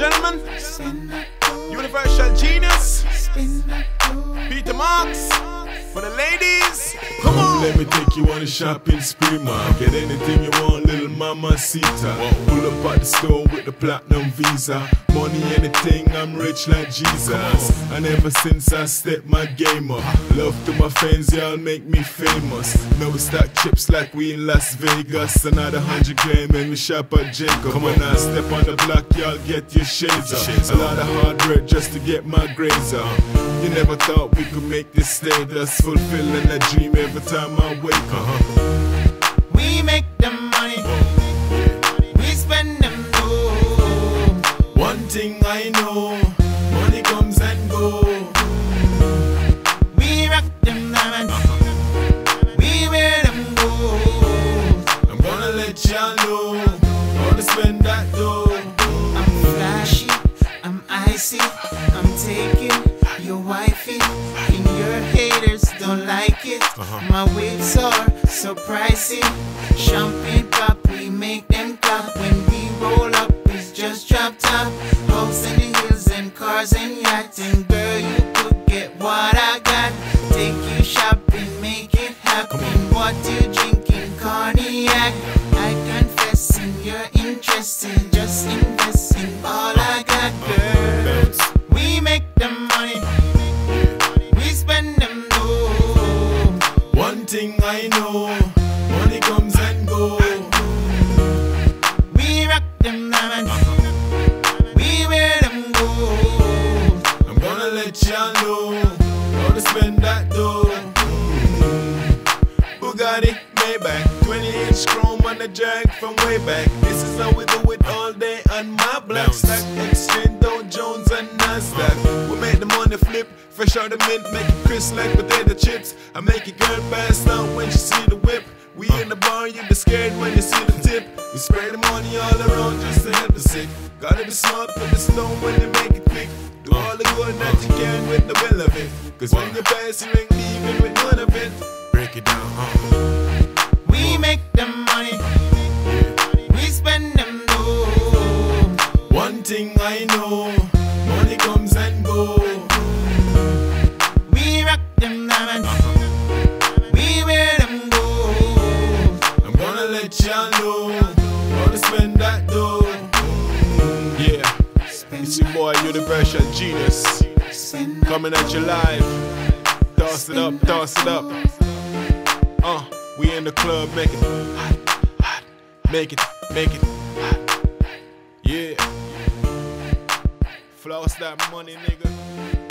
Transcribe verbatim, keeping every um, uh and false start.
gentlemen, Universal Genius, Peter Marks. For the ladies, come on! Let me take you on a shopping spree, man. Get anything you want, little mama Sita. Pull up at the store with the platinum visa. Money, anything, I'm rich like Jesus. And ever since I stepped my game up, love to my fans, y'all make me famous. Now we stack chips like we in Las Vegas. Another hundred grand, man, we shop at Jacob. Come on now, step on the block, y'all get your shades up. A lot of hard work just to get my grades up. You never thought we could make this status. Fulfilling a dream every time I wake up. Uh-huh. We make the money, we spend them gold. One thing I know, money comes and goes. We rock them diamonds, uh-huh. We wear them gold. I'm gonna let y'all know how to spend that dough. I'm flashy, I'm icy, I'm taking your wifey. And your haters don't like it. uh-huh. My waves are so pricey. Champagne pop, we make them clap. When we roll up, it's just drop top. House in the hills and cars and yachts. And girl, you could get what I got. Take you shopping, make it happen. What you drinking? Cognac. I confess, and you're interested. Just invest in all I got, girl. We make the money, we spend them low. One thing I know, money comes and goes. We rock them diamonds, we wear them gold. I'm gonna let y'all know how to spend that dough. Bugatti, Maybach, twenty inch chrome on the jack from way back. This is how we do it all day on my black stack. Exchange Dow Jones. We make the money flip, fresh out the mint, make it crisp like potato chips. I make it girl pass out when you see the whip. We in the bar, you be scared when you see the tip. We spray the money all around just to help the sick. Gotta be smart with the snow when they make it quick. Do all the good that you can with the will of it. Cause when you pass, you ain't leaving with none of it. Break it down, huh? We make the money, we spend them low. One thing I know, money comes and goes. We rock them diamonds, uh-huh. We wear them gold. I'm gonna let y'all know how to spend that dough. Yeah, it's your boy Universal Genius coming at you live. Toss it up, toss it up. Uh, we in the club, make it hot, hot. Make it, make it hot. Yeah. Floss that money, nigga.